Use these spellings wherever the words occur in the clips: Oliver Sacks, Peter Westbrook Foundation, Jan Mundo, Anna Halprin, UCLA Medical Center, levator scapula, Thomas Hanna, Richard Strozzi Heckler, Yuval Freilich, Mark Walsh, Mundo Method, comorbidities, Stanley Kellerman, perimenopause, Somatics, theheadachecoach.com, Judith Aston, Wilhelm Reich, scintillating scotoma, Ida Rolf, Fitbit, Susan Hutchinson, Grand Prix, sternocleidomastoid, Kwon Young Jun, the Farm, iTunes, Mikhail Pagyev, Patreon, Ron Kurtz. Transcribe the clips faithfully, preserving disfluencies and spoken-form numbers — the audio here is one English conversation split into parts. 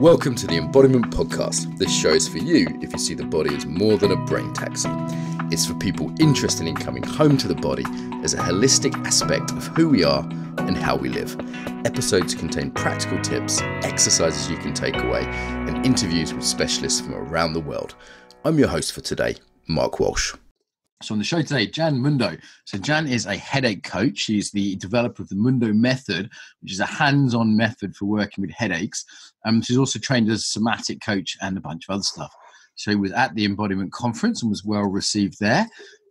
Welcome to the Embodiment Podcast. This show is for you if you see the body as more than a brain taxi. It's for people interested in coming home to the body as a holistic aspect of who we are and how we live. Episodes contain practical tips, exercises you can take away, and interviews with specialists from around the world. I'm your host for today, Mark Walsh. So on the show today, Jan Mundo. So Jan is a headache coach. She's the developer of the Mundo Method, which is a hands-on method for working with headaches. Um, she's also trained as a somatic coach and a bunch of other stuff. She was at the Embodiment Conference and was well received there.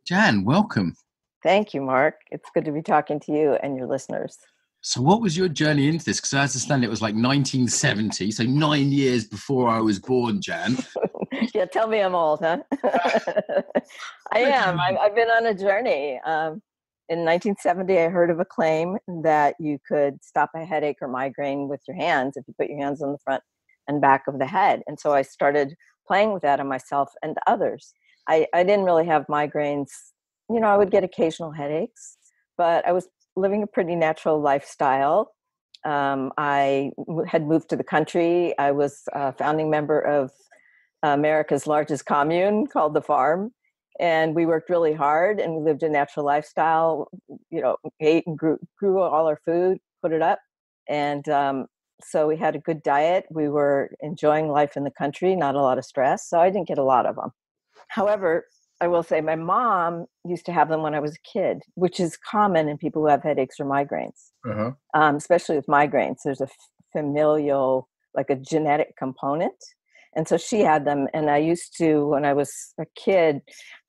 Jan, welcome. Thank you, Mark. It's good to be talking to you and your listeners. So what was your journey into this? Because as I understand, it was like nineteen seventy, so nine years before I was born, Jan. Yeah, tell me I'm old, huh? I am. I've been on a journey. Um, in nineteen seventy, I heard of a claim that you could stop a headache or migraine with your hands if you put your hands on the front and back of the head. And so I started playing with that on myself and others. I, I didn't really have migraines. You know, I would get occasional headaches, but I was living a pretty natural lifestyle. Um, I had moved to the country. I was a founding member of America's largest commune called the Farm. And we worked really hard and we lived a natural lifestyle, you know, ate and grew, grew all our food, put it up. And um, so we had a good diet. We were enjoying life in the country, not a lot of stress. So I didn't get a lot of them. However, I will say my mom used to have them when I was a kid, which is common in people who have headaches or migraines, uh-huh. um, especially with migraines. There's a familial, like a genetic component. And so she had them, and I used to, when I was a kid,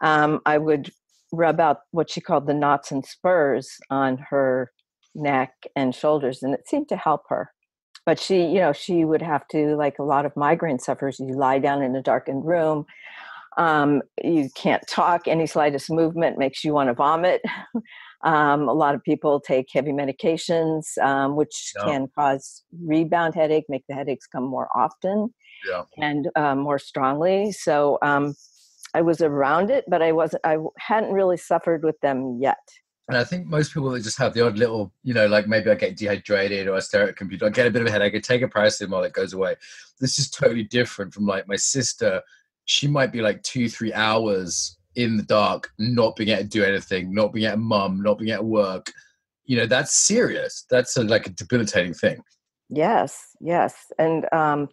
um, I would rub out what she called the knots and spurs on her neck and shoulders, and it seemed to help her. But she, you know, she would have to, like a lot of migraine sufferers, you lie down in a darkened room, um, you can't talk, any slightest movement makes you want to vomit. um, a lot of people take heavy medications, um, which yeah. can cause rebound headache, make the headaches come more often. Yeah. And um, more strongly. So um, I was around it, but I wasn't. I hadn't really suffered with them yet. And I think most people that just have the odd little, you know, like maybe I get dehydrated or I stare at a computer, I get a bit of a headache, I take a paracetamol, it goes away. This is totally different from like my sister. She might be like two, three hours in the dark, not being able to do anything, not being able to mum, not being able to work. You know, that's serious. That's a, like a debilitating thing. Yes, yes, and. Um,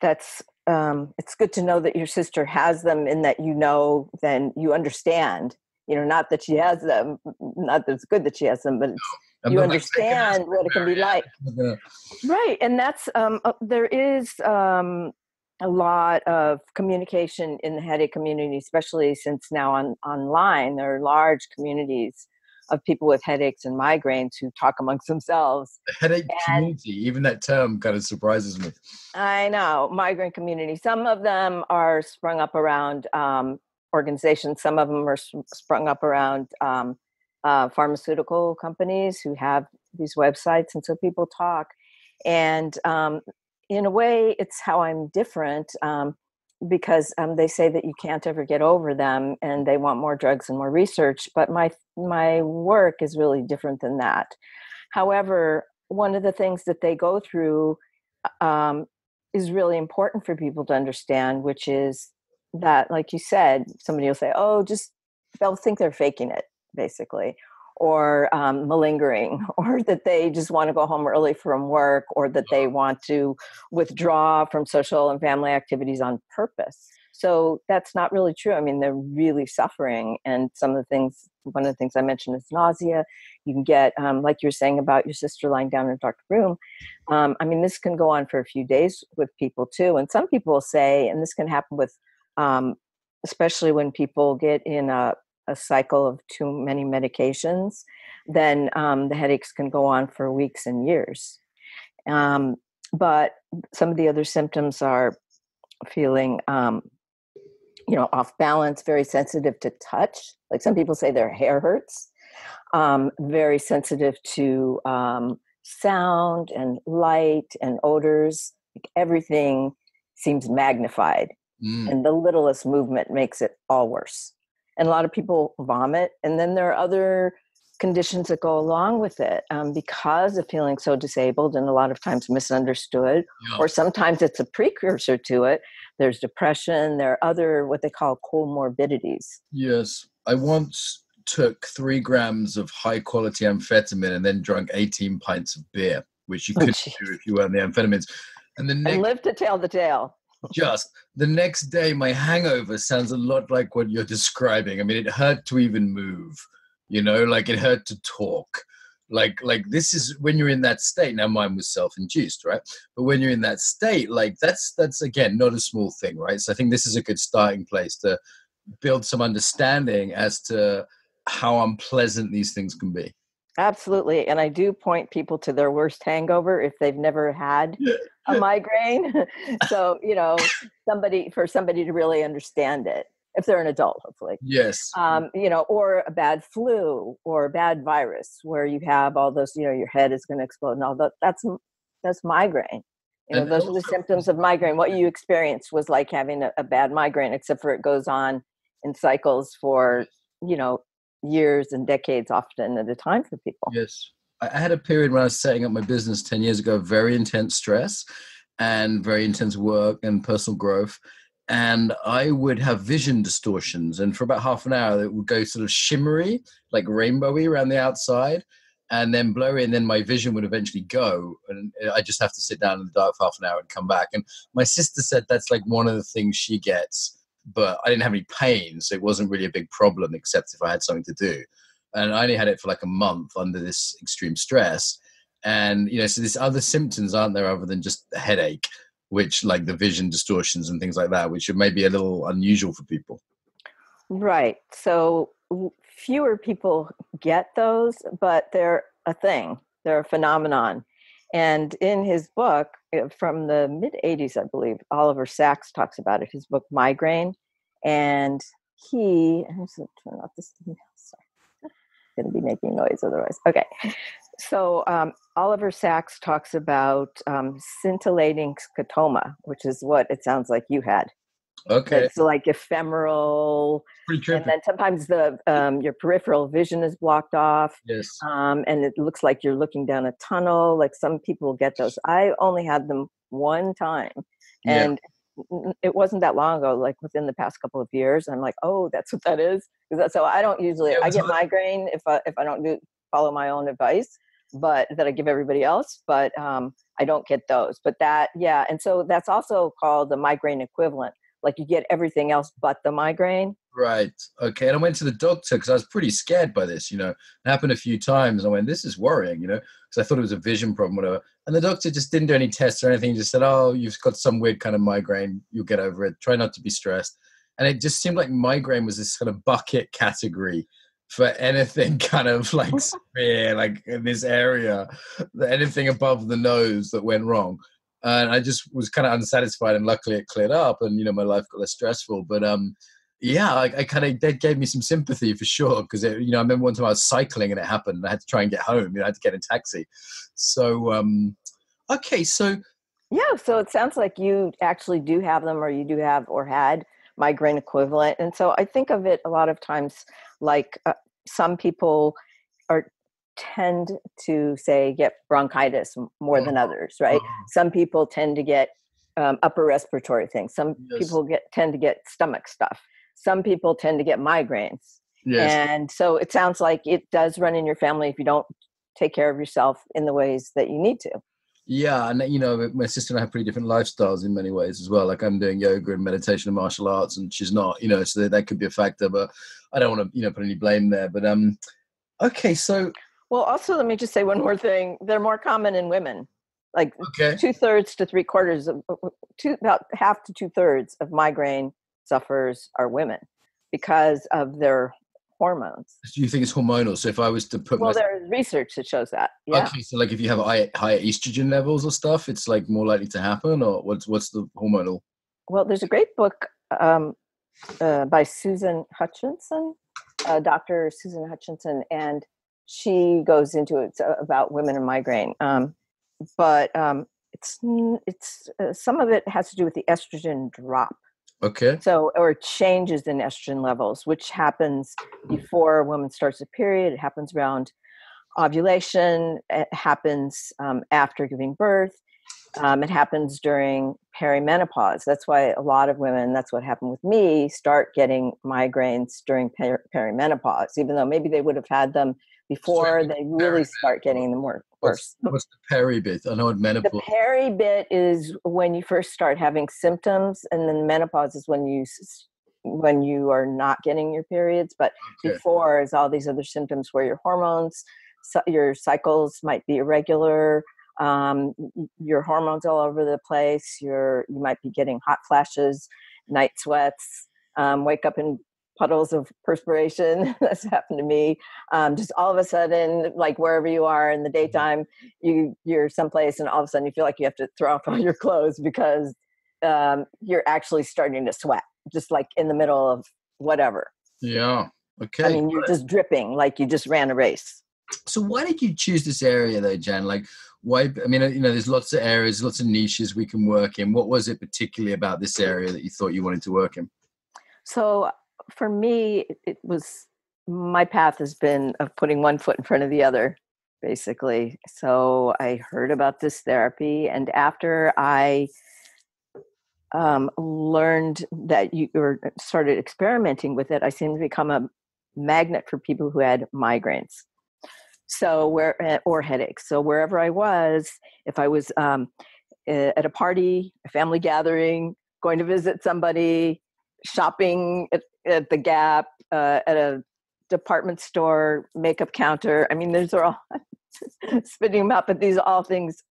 That's, um, it's good to know that your sister has them and that, you know, then you understand, you know, not that she has them, not that it's good that she has them, but it's, you understand what it can be like. Right. And that's, um, uh, there is um, a lot of communication in the headache community, especially since now on online, there are large communities of people with headaches and migraines who talk amongst themselves. The headache and community, even that term kind of surprises me. I know, migraine community. Some of them are sprung up around um, organizations. Some of them are sprung up around um, uh, pharmaceutical companies who have these websites. And so people talk. And um, in a way, it's how I'm different um, because um, they say that you can't ever get over them and they want more drugs and more research. But my my work is really different than that. However, one of the things that they go through um, is really important for people to understand, which is that, like you said, somebody will say, oh, just they'll think they're faking it, basically, or um, malingering, or that they just want to go home early from work, or that they want to withdraw from social and family activities on purpose. So that's not really true. I mean, they're really suffering. And some of the things, one of the things I mentioned is nausea. You can get, um, like you were saying about your sister lying down in a dark room. Um, I mean, this can go on for a few days with people too. And some people will say, and this can happen with, um, especially when people get in a, a cycle of too many medications, then um, the headaches can go on for weeks and years. Um, but some of the other symptoms are feeling, um, you know, off balance, very sensitive to touch. Like some people say their hair hurts, um, very sensitive to um, sound and light and odors. Like everything seems magnified mm. and the littlest movement makes it all worse. And a lot of people vomit. And then there are other conditions that go along with it, um, because of feeling so disabled and a lot of times misunderstood, yeah. or sometimes it's a precursor to it. There's depression, there are other what they call comorbidities. Yes. I once took three grams of high quality amphetamine and then drunk eighteen pints of beer, which you couldn't oh, do if you were on the amphetamines. And the next, and live to tell the tale. Just the next day, my hangover sounds a lot like what you're describing. I mean, it hurt to even move, you know, like it hurt to talk. Like, like this is when you're in that state. Now mine was self-induced, right? But when you're in that state, like that's, that's again, not a small thing, right? So I think this is a good starting place to build some understanding as to how unpleasant these things can be. Absolutely. And I do point people to their worst hangover if they've never had yeah. a migraine. So, you know, somebody for somebody to really understand it, if they're an adult, hopefully. Yes. Um, you know, or a bad flu or a bad virus where you have all those, you know, your head is going to explode and all that. That's, that's migraine. You know, and those also, are the symptoms of migraine. What you experienced was like having a, a bad migraine, except for it goes on in cycles for, you know, years and decades often at a time for people. Yes. I had a period when I was setting up my business ten years ago, very intense stress and very intense work and personal growth. And I would have vision distortions. And for about half an hour, it would go sort of shimmery, like rainbowy around the outside and then blurry. And then my vision would eventually go. And I just have to sit down in the dark for half an hour and come back. And my sister said that's like one of the things she gets. But I didn't have any pain, so it wasn't really a big problem, except if I had something to do. And I only had it for like a month under this extreme stress. And, you know, so there's other symptoms, aren't there, other than just the headache, which like the vision distortions and things like that, which are maybe a little unusual for people. Right. So fewer people get those, but they're a thing. They're a phenomenon. And in his book from the mid eighties, I believe, Oliver Sacks talks about it, his book, Migraine. And he, I'm just going to turn off this email, sorry. I'm going to be making noise otherwise. Okay. So um, Oliver Sacks talks about um, scintillating scotoma, which is what it sounds like you had. Okay. It's like ephemeral, and then sometimes the um, your peripheral vision is blocked off. Yes. Um, and it looks like you're looking down a tunnel. Like some people get those. I only had them one time, and yeah. it wasn't that long ago. Like within the past couple of years, I'm like, oh, that's what that is. So I don't usually. Yeah, I get migraine if I if I don't do follow my own advice, but that I give everybody else. But um, I don't get those. But that, yeah, and so that's also called the migraine equivalent. Like you get everything else but the migraine. Right. Okay. And I went to the doctor because I was pretty scared by this, you know, it happened a few times. I went, this is worrying, you know, because I thought it was a vision problem, whatever. And the doctor just didn't do any tests or anything. He just said, oh, you've got some weird kind of migraine. You'll get over it. Try not to be stressed. And it just seemed like migraine was this kind of bucket category for anything kind of like severe, like in this area, anything above the nose that went wrong. And I just was kind of unsatisfied, and luckily it cleared up, and you know my life got less stressful. But um, yeah, I, I kind of that gave me some sympathy for sure, because you know I remember one time I was cycling and it happened, and I had to try and get home. You know, I had to get a taxi. So um, okay, so yeah, so it sounds like you actually do have them, or you do have or had migraine equivalent, and so I think of it a lot of times like uh, some people are. tend to say get bronchitis more than others, right? Some people tend to get um, upper respiratory things. Some yes. people get tend to get stomach stuff. Some people tend to get migraines. Yes. And so it sounds like it does run in your family if you don't take care of yourself in the ways that you need to. Yeah. And you know, my sister and I have pretty different lifestyles in many ways as well. Like I'm doing yoga and meditation and martial arts and she's not, you know, so that, that could be a factor, but I don't want to, you know, put any blame there, but um, okay. So, well, also, let me just say one more thing. They're more common in women, like okay. two thirds to three quarters of two, about half to two thirds of migraine sufferers are women because of their hormones. Do you think it's hormonal? So if I was to put, well, myself... there's research that shows that. Yeah. Okay, so like if you have high, higher estrogen levels or stuff, it's like more likely to happen, or what's what's the hormonal? Well, there's a great book um, uh, by Susan Hutchinson, uh, Doctor Susan Hutchinson, and she goes into it about women and migraine, um, but um, it's it's uh, some of it has to do with the estrogen drop. Okay. So, or changes in estrogen levels, which happens before a woman starts a period. It happens around ovulation. It happens um, after giving birth. Um, it happens during perimenopause. That's why a lot of women, that's what happened with me, start getting migraines during per- perimenopause, even though maybe they would have had them before. They really start getting them worse. What's, what's the peri bit? I know what menopause is. The peri bit is when you first start having symptoms, and then menopause is when you when you are not getting your periods. But okay. Before is all these other symptoms where your hormones, so your cycles might be irregular. Um, your hormones all over the place. You're, you might be getting hot flashes, night sweats, um, wake up in puddles of perspiration. That's happened to me. Um, just all of a sudden, like wherever you are in the daytime, you, you're someplace and all of a sudden you feel like you have to throw off all your clothes because um, you're actually starting to sweat, just like in the middle of whatever. Yeah. Okay. I mean, you're just dripping like you just ran a race. So why did you choose this area though, Jan? Like why, I mean, you know, there's lots of areas, lots of niches we can work in. What was it particularly about this area that you thought you wanted to work in? So for me, it was, my path has been of putting one foot in front of the other, basically. So I heard about this therapy, and after I um, learned that you or started experimenting with it, I seemed to become a magnet for people who had migraines. So where, or headaches. So wherever I was, if I was um, at a party, a family gathering, going to visit somebody, shopping at, at the Gap, uh, at a department store, makeup counter. I mean, these are all spitting them out, but these are all things,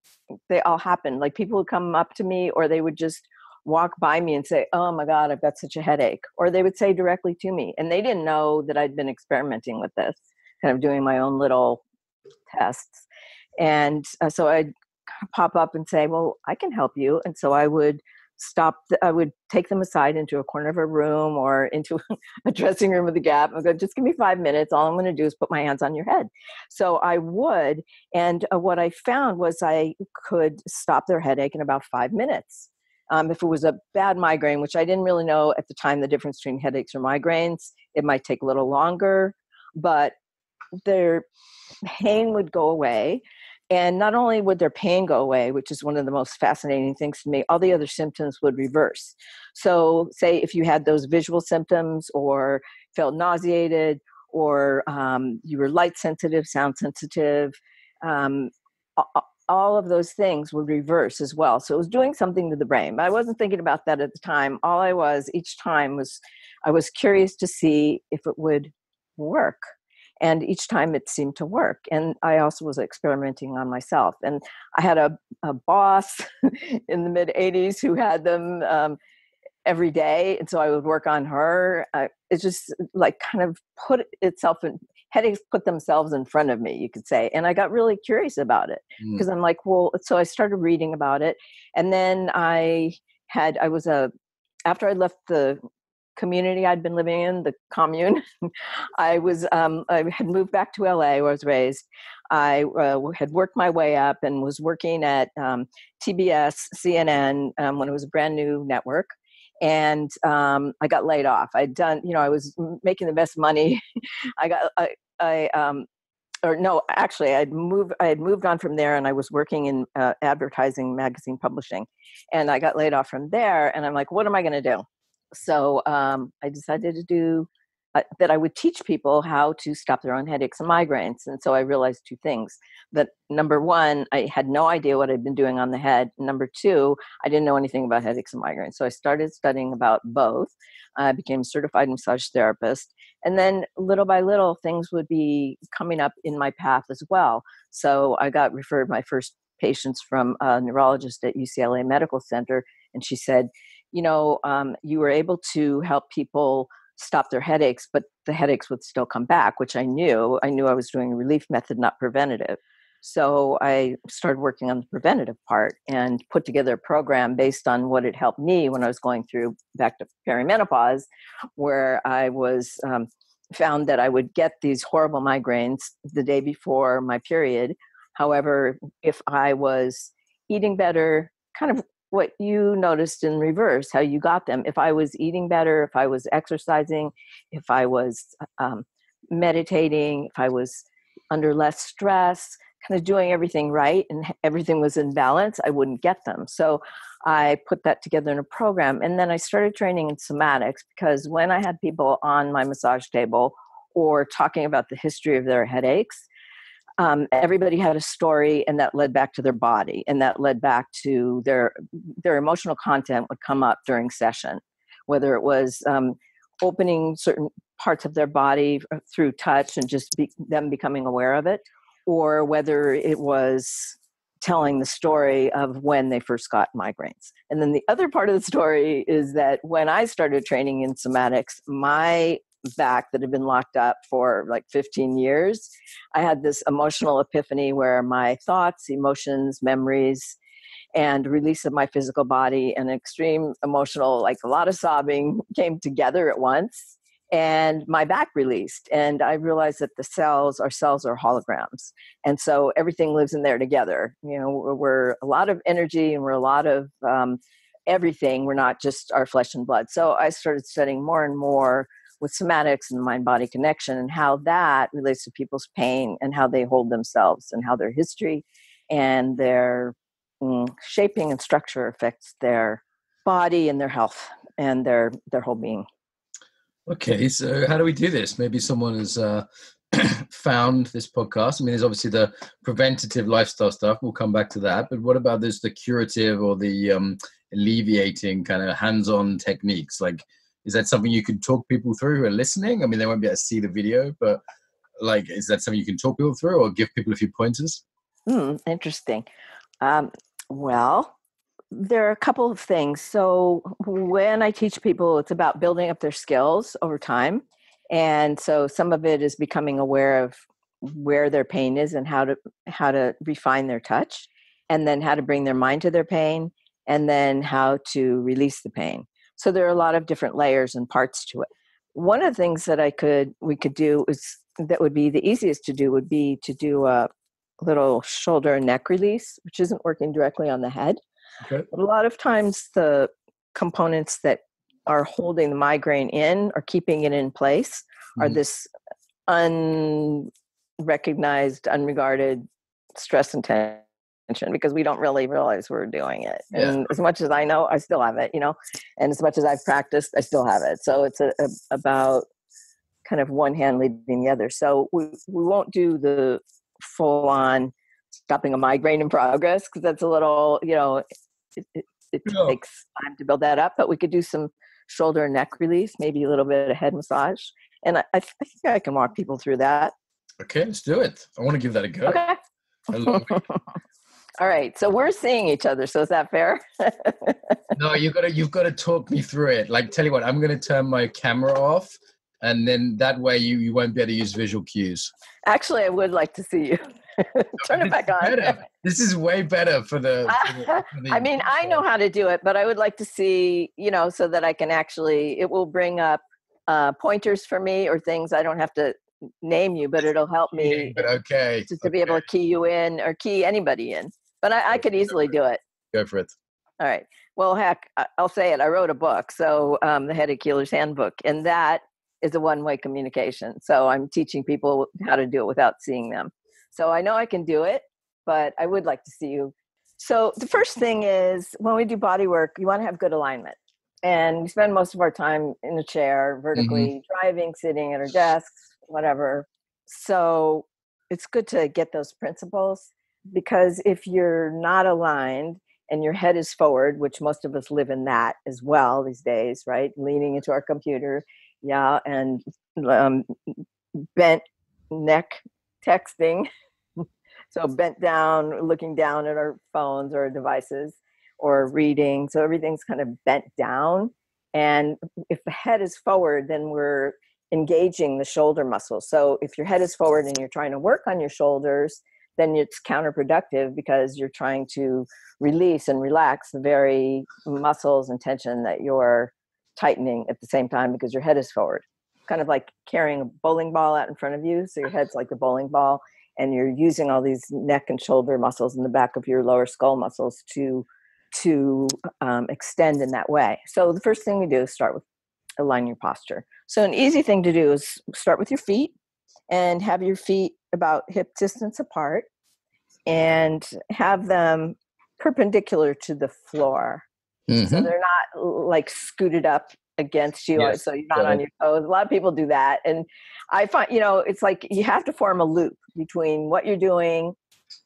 they all happen. Like people would come up to me, or they would just walk by me and say, oh my God, I've got such a headache. Or they would say directly to me, and they didn't know that I'd been experimenting with this, kind of doing my own little tests. And uh, so I'd pop up and say, well, I can help you. And so I would stop, the, I would take them aside into a corner of a room or into a dressing room of the Gap. I would go, just give me five minutes. All I'm going to do is put my hands on your head. So I would. And uh, what I found was I could stop their headache in about five minutes. Um, if it was a bad migraine, which I didn't really know at the time, the difference between headaches or migraines, it might take a little longer, but their pain would go away. And not only would their pain go away, which is one of the most fascinating things to me, all the other symptoms would reverse. So say if you had those visual symptoms or felt nauseated, or um, you were light sensitive, sound sensitive, um, all of those things would reverse as well. So it was doing something to the brain. But I wasn't thinking about that at the time. All I was each time was I was curious to see if it would work. And each time it seemed to work. And I also was experimenting on myself. And I had a, a boss in the mid eighties who had them um, every day. And so I would work on her. Uh, it's just like kind of put itself in, headaches put themselves in front of me, you could say. And I got really curious about it because mm. I'm like, well, so I started reading about it. And then I had, I was a, after I left the community I'd been living in, the commune, I was, um, I had moved back to L A where I was raised. I uh, had worked my way up and was working at um, T B S C N N um, when it was a brand new network. And um, I got laid off. I'd done, you know, I was making the best money. I got, I, I um, or no, actually I'd moved, I had moved on from there, and I was working in uh, advertising, magazine publishing, and I got laid off from there. And I'm like, what am I going to do? So um, I decided to do uh, that. I would teach people how to stop their own headaches and migraines. And so I realized two things: that number one, I had no idea what I'd been doing on the head. Number two, I didn't know anything about headaches and migraines. So I started studying about both. I became a certified massage therapist. And then little by little, things would be coming up in my path as well. So I got referred my first patients from a neurologist at U C L A Medical Center. And she said, you know, um, you were able to help people stop their headaches, but the headaches would still come back, which I knew. I knew I was doing a relief method, not preventative. So I started working on the preventative part and put together a program based on what had helped me when I was going through back to perimenopause, where I was um, found that I would get these horrible migraines the day before my period. However, if I was eating better, kind of what you noticed in reverse, how you got them. If I was eating better, if I was exercising, if I was um, meditating, if I was under less stress, kind of doing everything right and everything was in balance, I wouldn't get them. So I put that together in a program. And then I started training in somatics, because when I had people on my massage table or talking about the history of their headaches, Um, everybody had a story, and that led back to their body, and that led back to their their emotional content would come up during session, whether it was um, opening certain parts of their body through touch and just be, them becoming aware of it, or whether it was telling the story of when they first got migraines. And then the other part of the story is that when I started training in somatics, my back that had been locked up for like fifteen years, I had this emotional epiphany where my thoughts, emotions, memories, and release of my physical body and extreme emotional, like a lot of sobbing, came together at once, and my back released. And I realized that the cells, our cells are holograms. And so everything lives in there together. You know, we're a lot of energy, and we're a lot of um, everything. We're not just our flesh and blood. So I started studying more and more with somatics and mind-body connection, and how that relates to people's pain and how they hold themselves, and how their history and their mm, shaping and structure affects their body and their health and their, their whole being. Okay. So how do we do this? Maybe someone has uh, found this podcast. I mean, there's obviously the preventative lifestyle stuff. We'll come back to that. But what about this, the curative or the um, alleviating kind of hands-on techniques? Like, is that something you can talk people through who are listening? I mean, they won't be able to see the video, but like, is that something you can talk people through or give people a few pointers? Hmm, interesting. Um, well, there are a couple of things. So when I teach people, it's about building up their skills over time. And so some of it is becoming aware of where their pain is and how to, how to refine their touch, and then how to bring their mind to their pain, and then how to release the pain. So there are a lot of different layers and parts to it. One of the things that I could, we could do is, that would be the easiest to do would be to do a little shoulder and neck release, which isn't working directly on the head. Okay. A lot of times the components that are holding the migraine in or keeping it in place mm-hmm. are this unrecognized, unregarded stress and tension, because we don't really realize we're doing it. And yeah. as much as I know, I still have it, you know, and as much as I've practiced, I still have it. So it's a, a, about kind of one hand leading the other. So we, we won't do the full on stopping a migraine in progress, because that's a little, you know, it, it, it yeah. takes time to build that up, but we could do some shoulder and neck release, maybe a little bit of head massage. And I, I think I can walk people through that. Okay, let's do it. I want to give that a go. Okay. I love it. All right, so we're seeing each other, so is that fair? No, you've got to you've got to talk me through it. Like, tell you what, I'm going to turn my camera off, and then that way you, you won't be able to use visual cues. Actually, I would like to see you. Turn it back on. Better. This is way better for the, for the, for the... I mean, I know how to do it, but I would like to see, you know, so that I can actually, it will bring up uh, pointers for me or things. I don't have to name you, but it'll help me yeah, okay. just to okay. be able to key you in or key anybody in. But I, I could easily do it. Go for it. All right. Well, heck, I'll say it. I wrote a book, so um, the Headache Healer's Handbook, and that is a one-way communication. So I'm teaching people how to do it without seeing them. So I know I can do it, but I would like to see you. So the first thing is, when we do body work, you want to have good alignment. And we spend most of our time in a chair, vertically, mm-hmm. driving, sitting at our desks, whatever. So it's good to get those principles. Because if you're not aligned and your head is forward, which most of us live in that as well these days, right? Leaning into our computer, yeah, and um, bent neck texting. So bent down, looking down at our phones or devices or reading. So everything's kind of bent down. And if the head is forward, then we're engaging the shoulder muscles. So if your head is forward and you're trying to work on your shoulders, then it's counterproductive, because you're trying to release and relax the very muscles and tension that you're tightening at the same time, because your head is forward. Kind of like carrying a bowling ball out in front of you. So your head's like the bowling ball, and you're using all these neck and shoulder muscles in the back of your lower skull muscles to to um, extend in that way. So the first thing we do is start with aligning your posture. So an easy thing to do is start with your feet and have your feet about hip distance apart and have them perpendicular to the floor. Mm-hmm. So they're not like scooted up against you. Yes. So you're not on your toes. A lot of people do that. And I find, you know, it's like you have to form a loop between what you're doing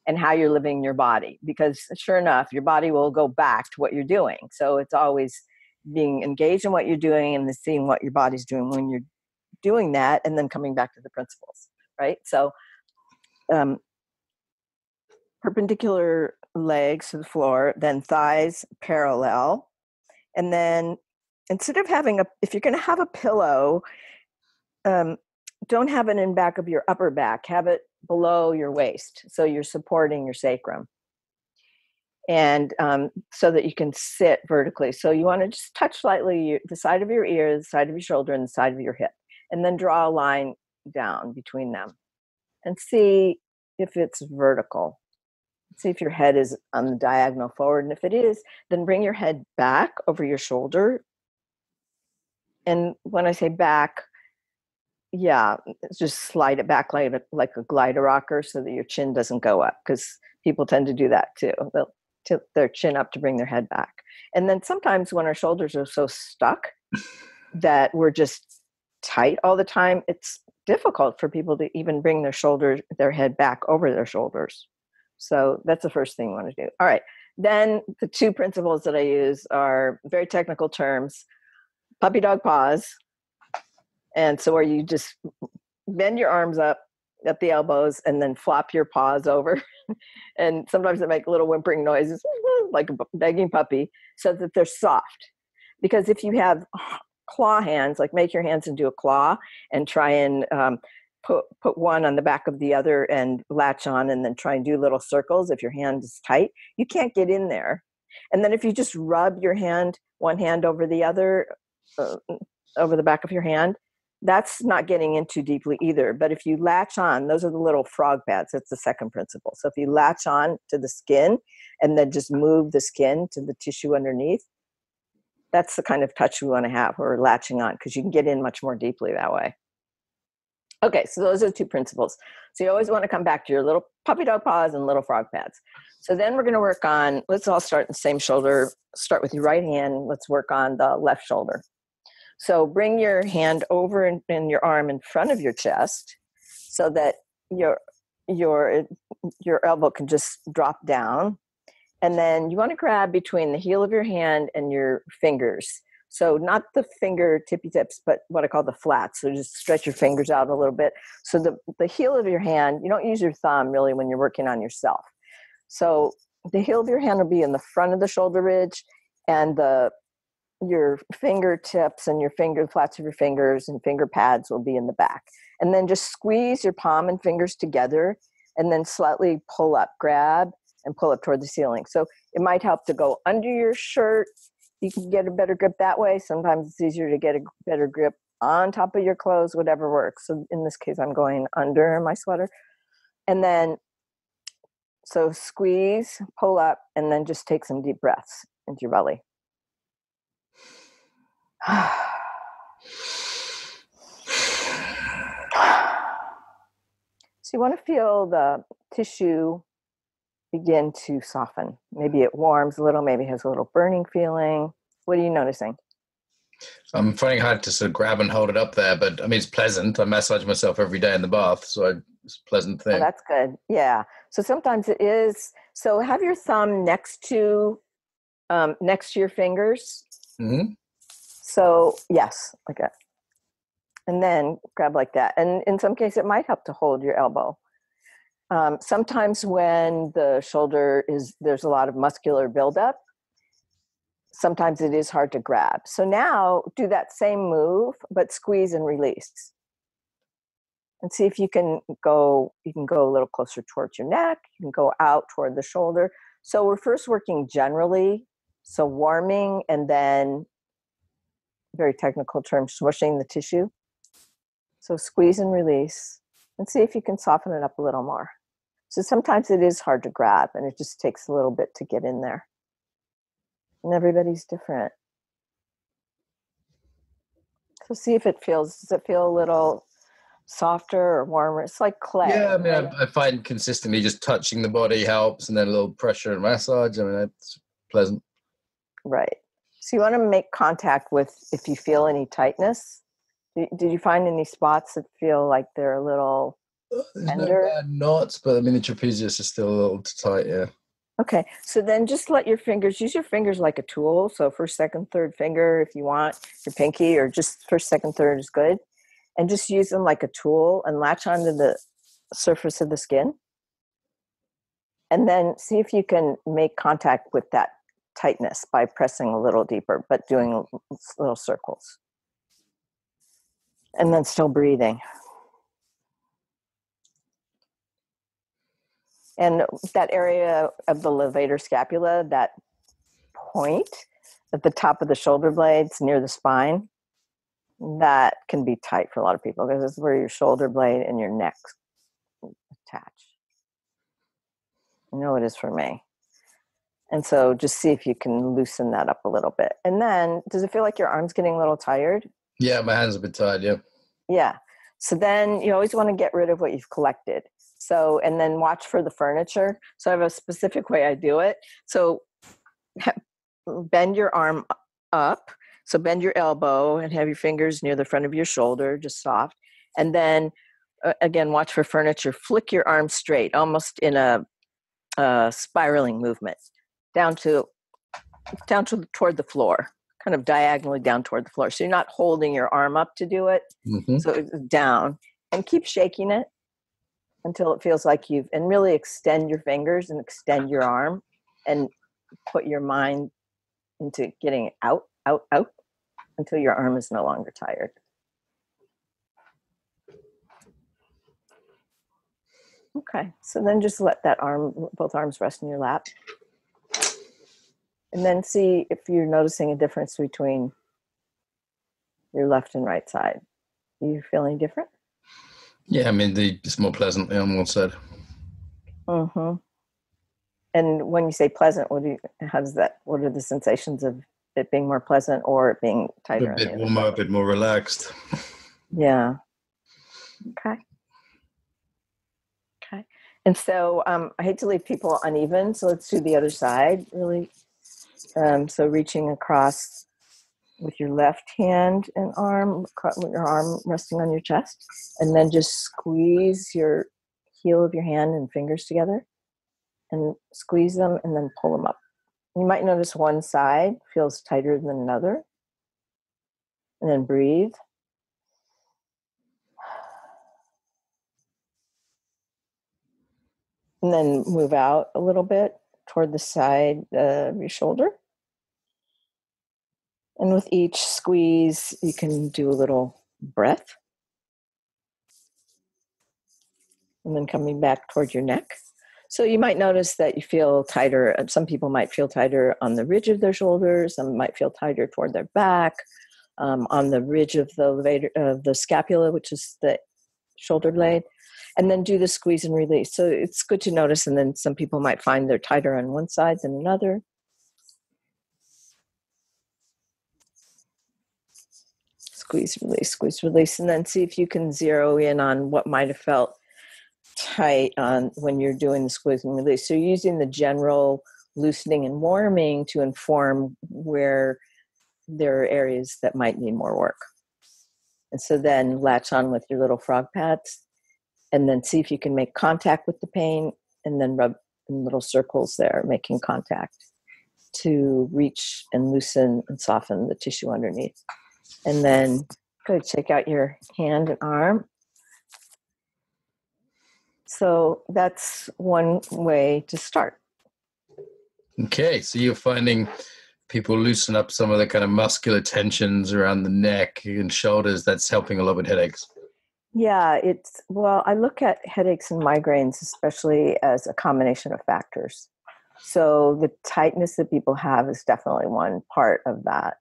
and how you're living your body, because sure enough, your body will go back to what you're doing. So it's always being engaged in what you're doing and seeing what your body's doing when you're doing that, and then coming back to the principles, right? So um, perpendicular legs to the floor, then thighs parallel. And then instead of having a, if you're going to have a pillow, um, don't have it in back of your upper back, have it below your waist. So you're supporting your sacrum. And um, so that you can sit vertically. So you want to just touch lightly the side of your ear, the side of your shoulder, and the side of your hip. And then draw a line down between them. And see if it's vertical. See if your head is on the diagonal forward. And if it is, then bring your head back over your shoulder. And when I say back, yeah, just slide it back like a, like a glider rocker so that your chin doesn't go up. Because people tend to do that too. They'll tilt their chin up to bring their head back. And then sometimes when our shoulders are so stuck that we're just tight all the time, it's difficult for people to even bring their shoulders, their head back over their shoulders. So that's the first thing you want to do. All right. Then the two principles that I use are very technical terms, puppy dog paws. And so where you just bend your arms up at the elbows and then flop your paws over. And sometimes they make little whimpering noises like a begging puppy so that they're soft. Because if you have claw hands, like make your hands into a claw and try and um, put put one on the back of the other and latch on and then try and do little circles. If your hand is tight, you can't get in there. And then if you just rub your hand, one hand over the other, uh, over the back of your hand, that's not getting in too deeply either. But if you latch on, those are the little frog pads. That's the second principle. So if you latch on to the skin and then just move the skin to the tissue underneath, that's the kind of touch we want to have, or latching on, because you can get in much more deeply that way. Okay, so those are the two principles. So you always want to come back to your little puppy dog paws and little frog pads. So then we're going to work on, let's all start in the same shoulder. Start with your right hand. Let's work on the left shoulder. So bring your hand over and, and your arm in front of your chest so that your your your elbow can just drop down. And then you want to grab between the heel of your hand and your fingers. So not the finger tippy tips, but what I call the flats. So just stretch your fingers out a little bit. So the, the heel of your hand, you don't use your thumb really when you're working on yourself. So the heel of your hand will be in the front of the shoulder ridge, and the your fingertips and your finger flats of your fingers and finger pads will be in the back. And then just squeeze your palm and fingers together and then slightly pull up, grab and pull up toward the ceiling. So it might help to go under your shirt. You can get a better grip that way. Sometimes it's easier to get a better grip on top of your clothes, whatever works. So in this case, I'm going under my sweater. And then, so squeeze, pull up, and then just take some deep breaths into your belly. So you want to feel the tissue begin to soften. Maybe it warms a little, maybe has a little burning feeling. What are you noticing? I'm finding it hard to sort of grab and hold it up there, but I mean, it's pleasant. I massage myself every day in the bath, so it's a pleasant thing. Oh, that's good. Yeah. So sometimes it is. So have your thumb next to um, next to your fingers. Mm-hmm. So yes, like that. And then grab like that. And in some cases, it might help to hold your elbow. Um, sometimes when the shoulder is, there's a lot of muscular buildup, sometimes it is hard to grab. So now do that same move, but squeeze and release. And see if you can go, you can go a little closer towards your neck. You can go out toward the shoulder. So we're first working generally. So warming, and then very technical term, swishing the tissue. So squeeze and release, and see if you can soften it up a little more. So sometimes it is hard to grab, and it just takes a little bit to get in there. and everybody's different. So see if it feels, does it feel a little softer or warmer? It's like clay. Yeah, I mean, right? I, I find consistently just touching the body helps, and then a little pressure and massage. I mean, that's pleasant. Right. So you want to make contact with if you feel any tightness. Did you find any spots that feel like they're a little tender? No bad knots, but I mean, the trapezius is still a little too tight, yeah. Okay, so then just let your fingers, use your fingers like a tool. So first, second, third finger if you want, your pinky, or just first, second, third is good. And just use them like a tool and latch onto the surface of the skin. And then see if you can make contact with that tightness by pressing a little deeper, but doing little circles. And then still breathing. And that area of the levator scapula, that point at the top of the shoulder blades near the spine, that can be tight for a lot of people because it's where your shoulder blade and your neck attach. I know it is for me. And so just see if you can loosen that up a little bit. And then, does it feel like your arm's getting a little tired? Yeah, my hands have been tired, yeah. Yeah. So then you always want to get rid of what you've collected. So, and then watch for the furniture. So I have a specific way I do it. So bend your arm up. So bend your elbow and have your fingers near the front of your shoulder, just soft. And then, uh, again, watch for furniture. Flick your arm straight, almost in a, a spiraling movement, down to down to toward the floor. Kind of diagonally down toward the floor. So you're not holding your arm up to do it. Mm-hmm. So it's down. And keep shaking it until it feels like you've, and really extend your fingers and extend your arm and put your mind into getting it out, out, out until your arm is no longer tired. Okay. So then just let that arm, both arms rest in your lap. And then see if you're noticing a difference between your left and right side. Are you feeling different? Yeah, I mean, the, it's more pleasant on one side. Mm-hmm. And when you say pleasant, what do you, how does that, what are the sensations of it being more pleasant or it being tighter? A bit warmer, a bit more relaxed. Yeah. Okay. Okay. And so um, I hate to leave people uneven, so let's do the other side, really. Um, so reaching across with your left hand and arm, with your arm resting on your chest, and then just squeeze your heel of your hand and fingers together and squeeze them and then pull them up. You might notice one side feels tighter than another, and then breathe. And then move out a little bit toward the side of your shoulder. And with each squeeze, you can do a little breath. And then coming back toward your neck. So you might notice that you feel tighter. Some people might feel tighter on the ridge of their shoulders. Some might feel tighter toward their back. Um, on the ridge of the levator, of the scapula, which is the shoulder blade. And then do the squeeze and release. So it's good to notice. And then some people might find they're tighter on one side than another. Squeeze, release, squeeze, release. And then see if you can zero in on what might have felt tight on when you're doing the squeeze and release. So you're using the general loosening and warming to inform where there are areas that might need more work. And so then latch on with your little frog pads. And then see if you can make contact with the pain and then rub in little circles there, making contact to reach and loosen and soften the tissue underneath. And then good, shake out your hand and arm. So that's one way to start. Okay, so you're finding people loosen up some of the kind of muscular tensions around the neck and shoulders. That's helping a lot with headaches. Yeah, it's, well, I look at headaches and migraines, especially as a combination of factors. So the tightness that people have is definitely one part of that.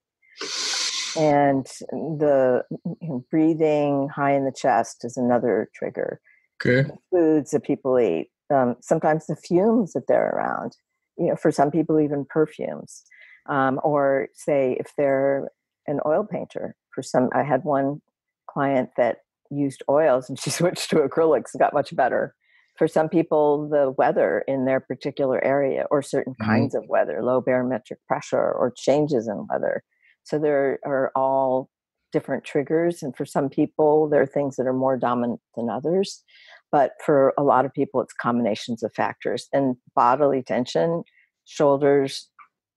And the you know, breathing high in the chest is another trigger. Okay. The foods that people eat, um, sometimes the fumes that they're around, you know, for some people, even perfumes. Um, or say if they're an oil painter. For some, I had one client that used oils and she switched to acrylics and got much better. For some people, the weather in their particular area or certain mm-hmm. kinds of weather, low barometric pressure or changes in weather. So there are all different triggers. And for some people, there are things that are more dominant than others. But for a lot of people, it's combinations of factors. And bodily tension, shoulders,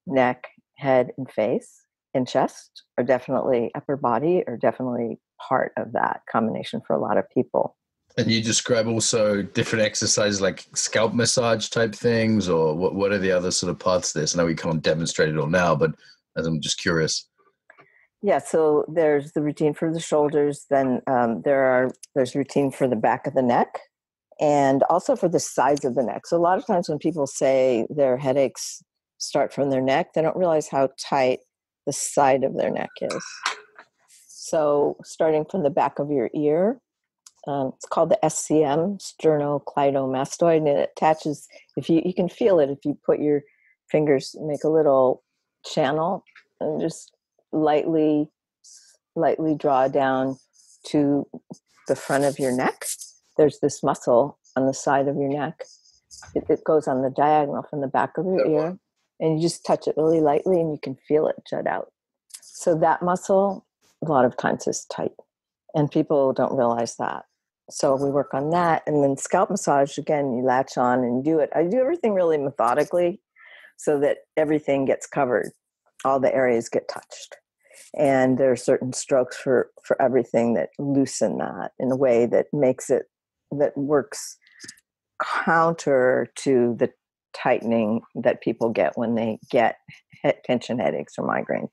neck, head, and face, and chest are definitely upper body are definitely part of that combination for a lot of people. And you describe also different exercises like scalp massage type things, or what, what are the other sort of parts of this? I know we can't demonstrate it all now, but as I'm just curious. Yeah, so there's the routine for the shoulders. Then um, there are there's routine for the back of the neck, and also for the sides of the neck. So a lot of times when people say their headaches start from their neck, they don't realize how tight the side of their neck is. So starting from the back of your ear, um, it's called the S C M, sternocleidomastoid, and it attaches, if you, you can feel it if you put your fingers, make a little channel and just lightly, lightly draw down to the front of your neck. There's this muscle on the side of your neck. It, it goes on the diagonal from the back of your ear. And you just touch it really lightly and you can feel it jut out. So that muscle, a lot of times, is tight. And people don't realize that. So we work on that. And then scalp massage, again, you latch on and do it. I do everything really methodically so that everything gets covered. All the areas get touched. And there are certain strokes for, for everything that loosen that in a way that makes it, that works counter to the tightening that people get when they get he- tension headaches or migraines.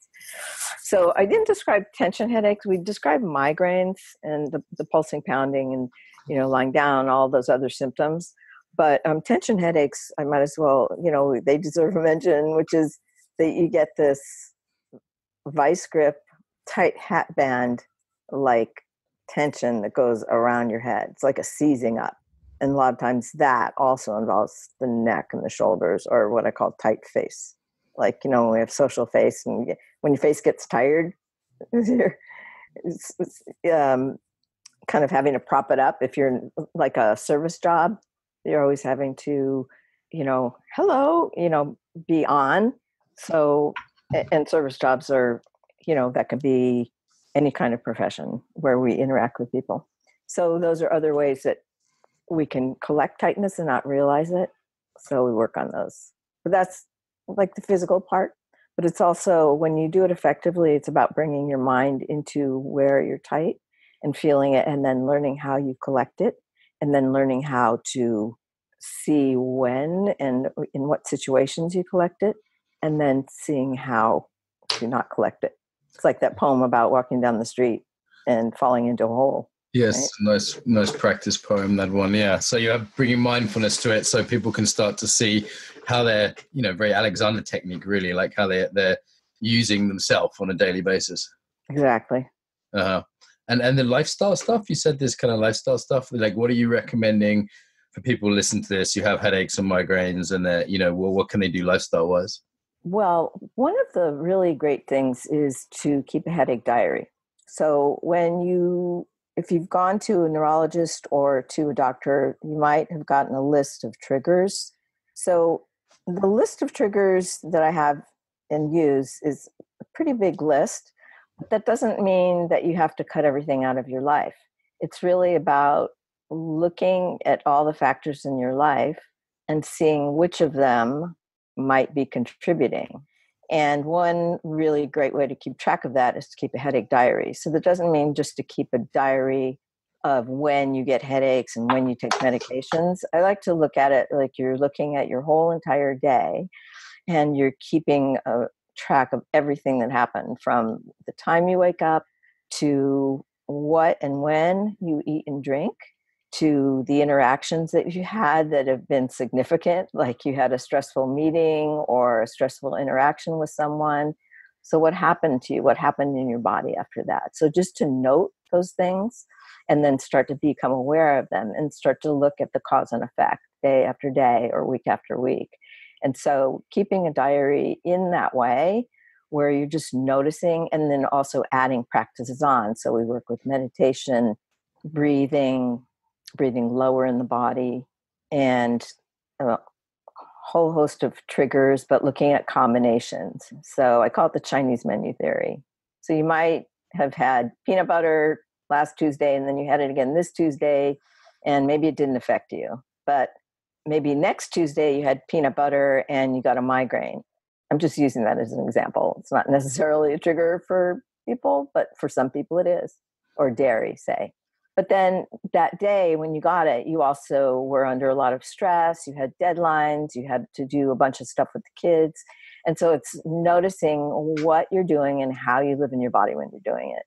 So I didn't describe tension headaches. We described migraines and the, the pulsing, pounding, and, you know, lying down, all those other symptoms. But um, tension headaches, I might as well, you know, they deserve a mention, which is that you get this vice grip, tight hat band like tension that goes around your head. It's like a seizing up. And a lot of times that also involves the neck and the shoulders, or what I call tight face. Like, you know, we have social face, and you get, when your face gets tired, it's, it's um, kind of having to prop it up. If you're in, like, a service job, you're always having to, you know, hello, you know, be on. So, and service jobs are, you know, that could be any kind of profession where we interact with people. So those are other ways that we can collect tightness and not realize it. So we work on those. But that's like the physical part. But it's also, when you do it effectively, it's about bringing your mind into where you're tight and feeling it, and then learning how you collect it, and then learning how to see when and in what situations you collect it, and then seeing how to not collect it. It's like that poem about walking down the street and falling into a hole. Yes, right. nice nice practice poem, that one, yeah. So you have bringing mindfulness to it so people can start to see how they're, you know, very Alexander technique, really, like how they, they're using themselves on a daily basis. Exactly. Uh-huh. And, and the lifestyle stuff, you said this kind of lifestyle stuff, like what are you recommending for people who listen to this? You have headaches and migraines and, they're, you know, well, what can they do lifestyle-wise? Well, one of the really great things is to keep a headache diary. So when you... if you've gone to a neurologist or to a doctor, you might have gotten a list of triggers. So the list of triggers that I have and use is a pretty big list. That doesn't mean that you have to cut everything out of your life. It's really about looking at all the factors in your life and seeing which of them might be contributing. And one really great way to keep track of that is to keep a headache diary. So that doesn't mean just to keep a diary of when you get headaches and when you take medications. I like to look at it like you're looking at your whole entire day and you're keeping a track of everything that happened from the time you wake up to what and when you eat and drink, to the interactions that you had that have been significant, like you had a stressful meeting or a stressful interaction with someone. So what happened to you? What happened in your body after that? So just to note those things and then start to become aware of them and start to look at the cause and effect day after day or week after week. And so keeping a diary in that way, where you're just noticing and then also adding practices on. So we work with meditation, breathing, breathing lower in the body, and a whole host of triggers, but looking at combinations. So I call it the Chinese menu theory. So you might have had peanut butter last Tuesday, and then you had it again this Tuesday, and maybe it didn't affect you. But maybe next Tuesday you had peanut butter and you got a migraine. I'm just using that as an example. It's not necessarily a trigger for people, but for some people it is, or dairy, say. But then that day when you got it, you also were under a lot of stress. You had deadlines. You had to do a bunch of stuff with the kids. And so it's noticing what you're doing and how you live in your body when you're doing it.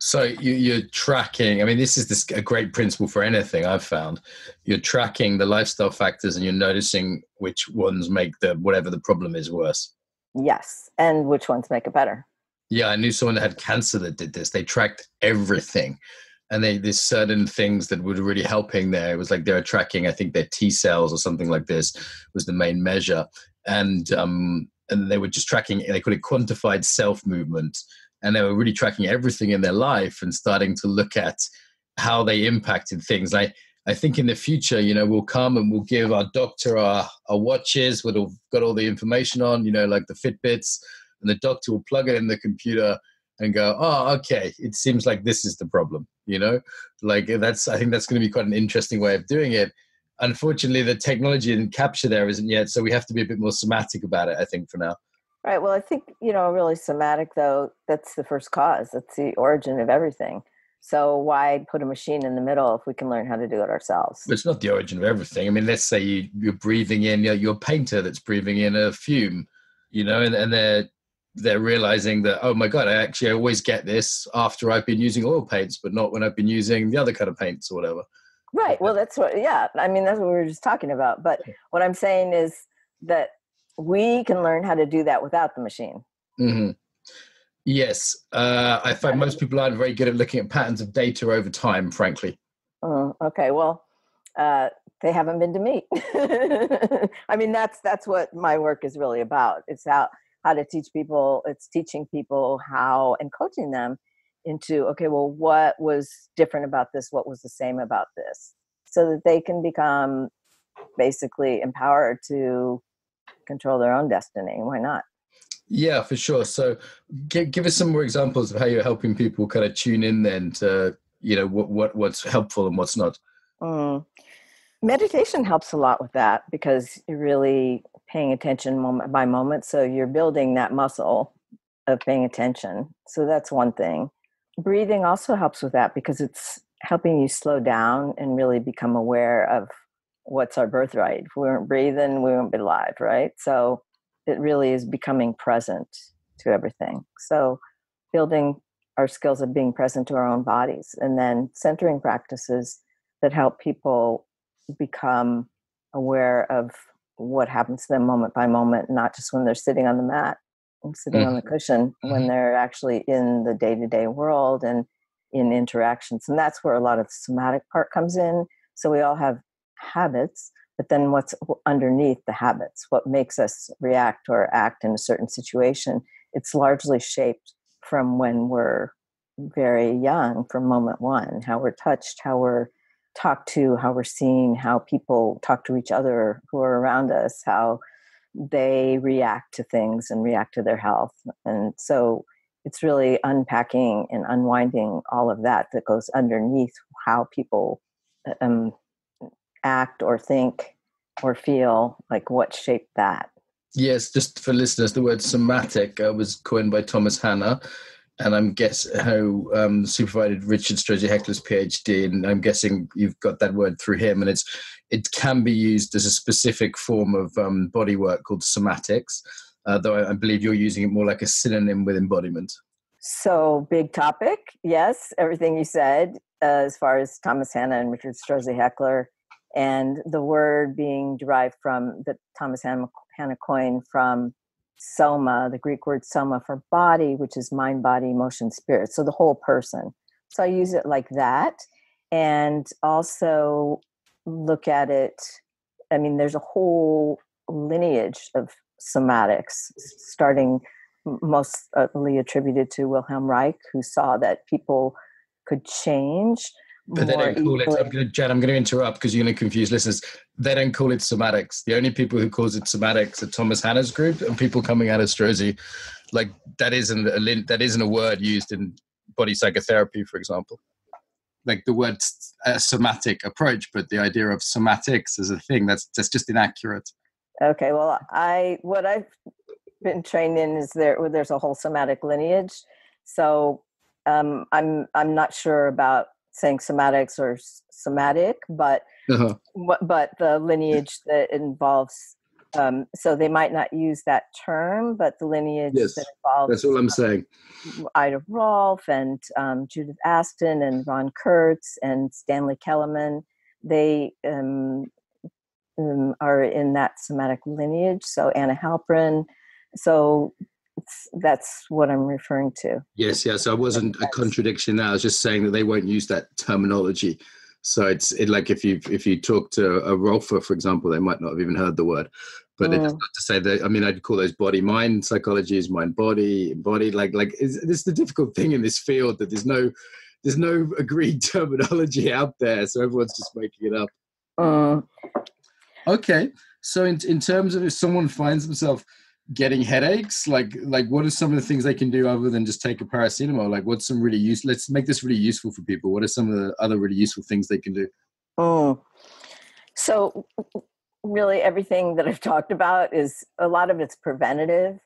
So you, you're tracking. I mean, this is this, a great principle for anything I've found. You're tracking the lifestyle factors and you're noticing which ones make the whatever the problem is worse. Yes. And which ones make it better. Yeah. I knew someone that had cancer that did this. They tracked everything. And they, there's certain things that were really helping there. It was like they were tracking, I think, their T cells or something like this was the main measure. And um, and they were just tracking, they called it quantified self-movement. And they were really tracking everything in their life and starting to look at how they impacted things. I, I think in the future, you know, we'll come and we'll give our doctor our, our watches, we've got all the information on, you know, like the Fitbits, and the doctor will plug it in the computer and go, oh, okay, it seems like this is the problem, you know? Like that's, I think that's going to be quite an interesting way of doing it. Unfortunately, the technology and capture there isn't yet, so we have to be a bit more somatic about it, I think, for now. Right. Well, I think, you know, really somatic, though, that's the first cause. That's the origin of everything. So why put a machine in the middle if we can learn how to do it ourselves? It's not the origin of everything. I mean, let's say you, you're breathing in, you're, you're a painter that's breathing in a fume, you know, and, and they're they're realizing that, oh, my God, I actually always get this after I've been using oil paints, but not when I've been using the other kind of paints or whatever. Right. Well, that's what, yeah. I mean, that's what we were just talking about. But what I'm saying is that we can learn how to do that without the machine. Mm-hmm. Yes. Uh, I find most people aren't very good at looking at patterns of data over time, frankly. Oh, okay. Well, uh, they haven't been to me. I mean, that's that's what my work is really about. It's how, how to teach people, it's teaching people how and coaching them into, okay, well, what was different about this? What was the same about this? So that they can become basically empowered to control their own destiny. Why not? Yeah, for sure. So give, give us some more examples of how you're helping people kind of tune in then to, you know, what, what what's helpful and what's not. Mm. Meditation helps a lot with that because you're really paying attention moment by moment. So you're building that muscle of paying attention. So that's one thing. Breathing also helps with that because it's helping you slow down and really become aware of what's our birthright. If we weren't breathing, we wouldn't be alive, right? So it really is becoming present to everything. So building our skills of being present to our own bodies, and then centering practices that help people become aware of what happens to them moment by moment, not just when they're sitting on the mat and sitting mm-hmm. on the cushion, mm-hmm. when they're actually in the day-to-day world and in interactions. And that's where a lot of the somatic part comes in. So we all have habits, but then what's underneath the habits, what makes us react or act in a certain situation, it's largely shaped from when we're very young, from moment one, how we're touched, how we're talked to, how we're seen, how people talk to each other who are around us, how they react to things and react to their health. And so it's really unpacking and unwinding all of that that goes underneath how people um, act or think or feel, like what shaped that. Yes, just for listeners, the word somatic uh, was coined by Thomas Hanna, and I'm guessing who um, supervised Richard Strozzi Heckler's PhD, and I'm guessing you've got that word through him, and it's it can be used as a specific form of um, body work called somatics, uh, though I, I believe you're using it more like a synonym with embodiment. So big topic, yes, everything you said uh, as far as Thomas Hanna and Richard Strozzi Heckler. And the word being derived from the Thomas Hanna coin from soma, the Greek word soma for body, which is mind, body, emotion, spirit. So the whole person. So I use it like that. And also look at it. I mean, there's a whole lineage of somatics, starting mostly attributed to Wilhelm Reich, who saw that people could change. But they don't call equally. it, I'm gonna, Jan, I'm going to interrupt because you're going to confuse listeners. They don't call it somatics. The only people who calls it somatics are Thomas Hanna's group and people coming out of Strozzi. Like that isn't a, that isn't a word used in body psychotherapy, for example. Like the word uh, somatic approach, but the idea of somatics as a thing, that's that's just inaccurate. Okay, well, I what I've been trained in is there there's a whole somatic lineage. So um, I'm I'm not sure about saying somatics or somatic, but uh-huh. but the lineage that involves, um, so they might not use that term, but the lineage yes, that involves. That's all I'm saying. Ida Rolf and um, Judith Aston and Ron Kurtz and Stanley Kellerman, they um, um, are in that somatic lineage. So Anna Halprin. So It's, that's what I'm referring to. Yes, yes. I wasn't a contradiction there. I was just saying that they won't use that terminology. So it's it, like if you if you talk to a Rolfer, for example, they might not have even heard the word. But mm. it's not to say that, I mean, I'd call those body-mind psychologies, mind-body, embodied. Like, like it's, it's the difficult thing in this field that there's no there's no agreed terminology out there. So everyone's just making it up. Mm. Okay. So in in terms of if someone finds themselves getting headaches, like like what are some of the things they can do other than just take a paracetamol? Like what's some really useful, let's make this really useful for people. What are some of the other really useful things they can do? Oh, so really everything that I've talked about is, a lot of it's preventative,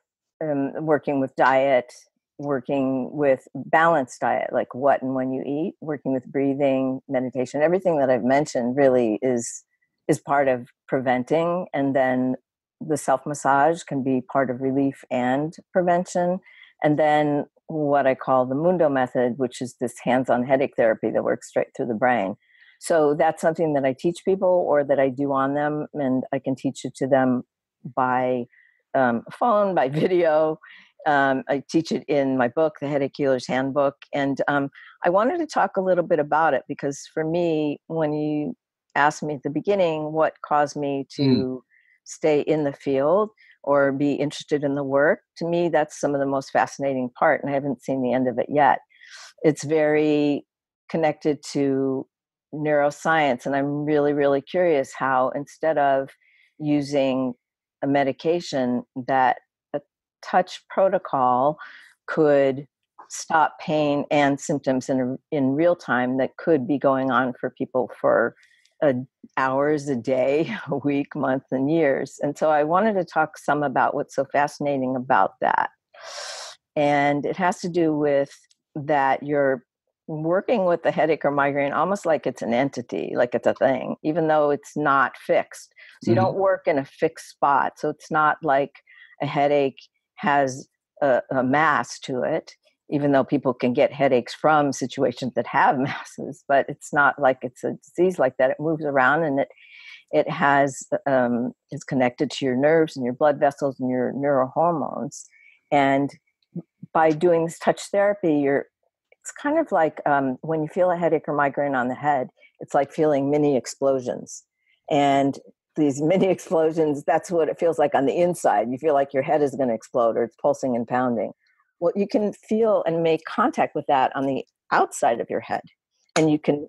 um, working with diet, working with balanced diet, like what and when you eat, working with breathing, meditation, everything that I've mentioned really is is part of preventing. And then the self-massage can be part of relief and prevention. And then what I call the Mundo Method, which is this hands-on headache therapy that works straight through the brain. So that's something that I teach people or that I do on them, and I can teach it to them by um, phone, by video. Um, I teach it in my book, The Headache Healer's Handbook. And um, I wanted to talk a little bit about it because for me, when you asked me at the beginning what caused me to mm. stay in the field or be interested in the work, to me, that's some of the most fascinating part. And I haven't seen the end of it yet. It's very connected to neuroscience. And I'm really, really curious how, instead of using a medication, that a touch protocol could stop pain and symptoms in, in real time that could be going on for people for Uh, hours a day, a week, month, and years. And so I wanted to talk some about what's so fascinating about that. And it has to do with that you're working with the headache or migraine almost like it's an entity, like it's a thing, even though it's not fixed. So you mm-hmm. don't work in a fixed spot. So it's not like a headache has a, a mass to it, even though people can get headaches from situations that have masses, but it's not like it's a disease like that. It moves around, and it it has um, is connected to your nerves and your blood vessels and your neurohormones. And by doing this touch therapy, you're it's kind of like um, when you feel a headache or migraine on the head, it's like feeling mini explosions. And these mini explosions, that's what it feels like on the inside. You feel like your head is going to explode, or it's pulsing and pounding. Well, you can feel and make contact with that on the outside of your head, and you can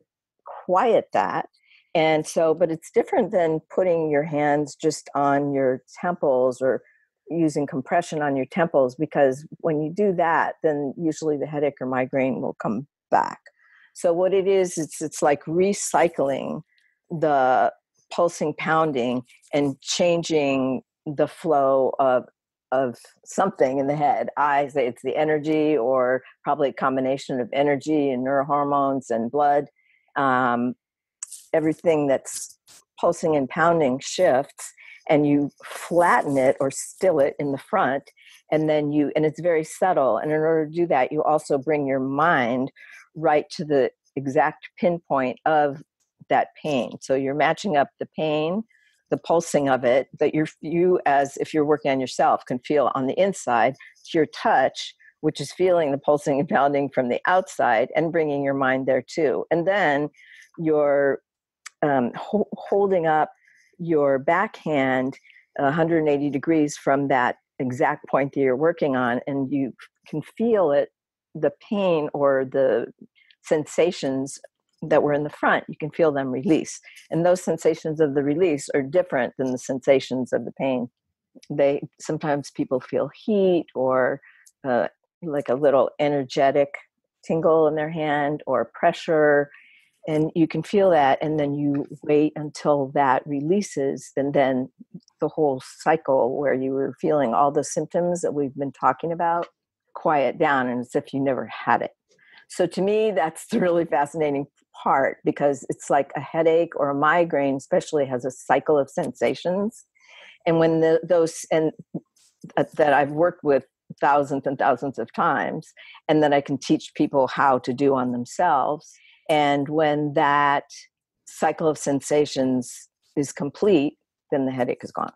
quiet that. And so, but it's different than putting your hands just on your temples or using compression on your temples, because when you do that, then usually the headache or migraine will come back. So what it is, it's, it's like recycling the pulsing, pounding, and changing the flow of of something in the head. I say it's the energy, or probably a combination of energy and neurohormones and blood. Um, everything that's pulsing and pounding shifts, and you flatten it or still it in the front. And then you, and it's very subtle. And in order to do that, you also bring your mind right to the exact pinpoint of that pain. So you're matching up the pain, the pulsing of it, that you're, you, as if you're working on yourself, can feel on the inside, to your touch, which is feeling the pulsing and pounding from the outside, and bringing your mind there too. And then you're um, ho- holding up your backhand one hundred eighty degrees from that exact point that you're working on, and you can feel it, the pain or the sensations that were in the front, you can feel them release. And those sensations of the release are different than the sensations of the pain. They sometimes people feel heat or uh, like a little energetic tingle in their hand or pressure, and you can feel that, and then you wait until that releases, and then the whole cycle where you were feeling all the symptoms that we've been talking about quiet down, and it's as if you never had it. So to me, that's the really fascinating part, because it's like a headache or a migraine especially has a cycle of sensations. And when the, those and uh, that I've worked with thousands and thousands of times, and that I can teach people how to do on themselves. And when that cycle of sensations is complete, then the headache is gone.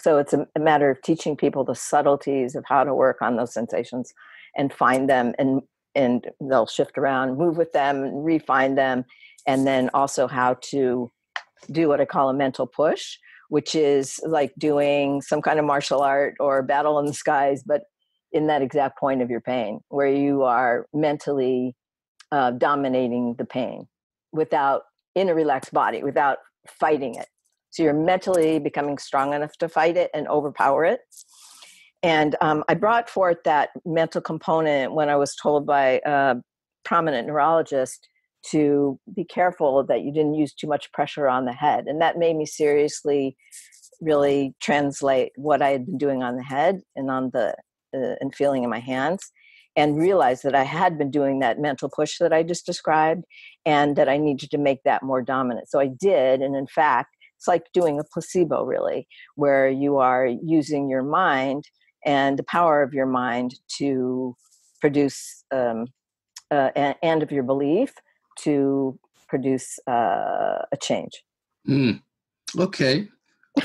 So it's a, a matter of teaching people the subtleties of how to work on those sensations and find them, and and they'll shift around, move with them, and refine them. And then also how to do what I call a mental push, which is like doing some kind of martial art or battle in the skies, but in that exact point of your pain, where you are mentally uh, dominating the pain without, in a relaxed body, without fighting it. So you're mentally becoming strong enough to fight it and overpower it. And um, I brought forth that mental component when I was told by a prominent neurologist to be careful that you didn't use too much pressure on the head. And that made me seriously really translate what I had been doing on the head and on the uh, and feeling in my hands, and realize that I had been doing that mental push that I just described, and that I needed to make that more dominant. So I did. And in fact, it's like doing a placebo, really, where you are using your mind and the power of your mind to produce um, uh, and of your belief to produce uh, a change. Mm. Okay.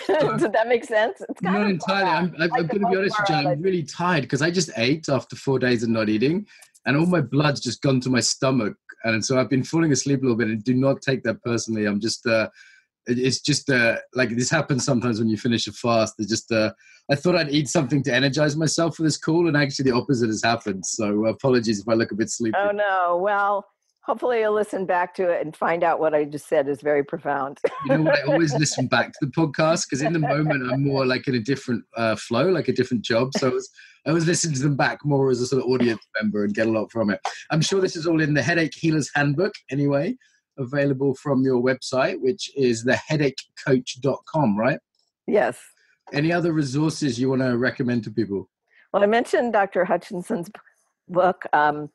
Does that make sense? It's kind not of entirely. I'm, I'm, like I'm going to be honest with you. I'm really tired because I just ate after four days of not eating, and all my blood's just gone to my stomach, and so I've been falling asleep a little bit. And do not take that personally. I'm just. Uh, It's just uh, like this happens sometimes when you finish a fast. It's just uh, I thought I'd eat something to energize myself for this call, and actually the opposite has happened. So apologies if I look a bit sleepy. Oh no! Well, hopefully you'll listen back to it and find out what I just said is very profound. You know what? I always listen back to the podcast because in the moment I'm more like in a different uh, flow, like a different job. So I was, I was listening to them back more as a sort of audience member and get a lot from it. I'm sure this is all in the Headache Healer's Handbook anyway. Available from your website, which is the headache coach dot com, right? Yes. Any other resources you want to recommend to people? Well, I mentioned Doctor Hutchinson's book. Um,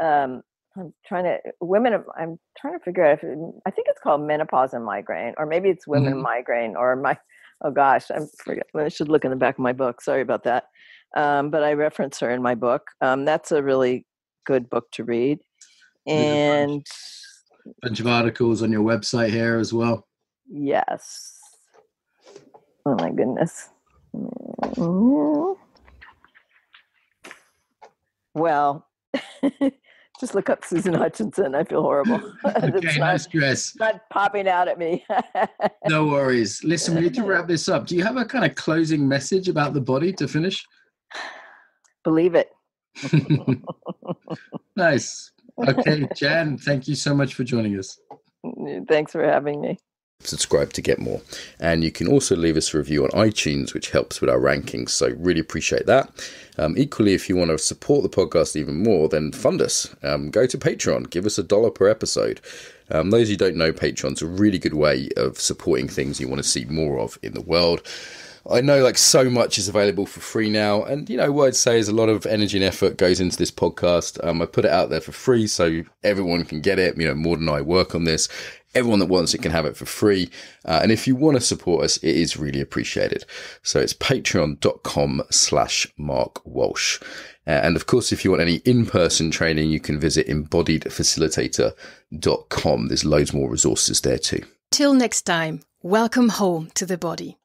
um, I'm trying to women. I'm trying to figure out if it, I think it's called Menopause and Migraine, or maybe it's Women mm-hmm. Migraine, or my. Oh gosh, I forget. I should look in the back of my book. Sorry about that. Um, but I reference her in my book. Um, that's a really good book to read, and. Bunch of articles on your website here as well. Yes. Oh my goodness. Well, just look up Susan Hutchinson. I feel horrible. Okay, no stress. Not popping out at me. No worries. Listen, we need to wrap this up. Do you have a kind of closing message about the body to finish? Believe it. Nice. Okay, Jan, thank you so much for joining us. Thanks for having me. Subscribe to get more. And you can also leave us a review on iTunes, which helps with our rankings. So really appreciate that. Um, equally, if you want to support the podcast even more, then fund us. Um, go to Patreon. Give us a dollar per episode. Um, those who don't know, Patreon's a really good way of supporting things you want to see more of in the world. I know like so much is available for free now, and you know what I'd say is a lot of energy and effort goes into this podcast. Um, I put it out there for free so everyone can get it. You know, Maud and I work on this. Everyone that wants it can have it for free. Uh, and if you want to support us, it is really appreciated. So it's patreon dot com slash Mark Walsh. Uh, and of course, if you want any in-person training, you can visit embodied facilitator dot com. There's loads more resources there too. Till next time, welcome home to the body.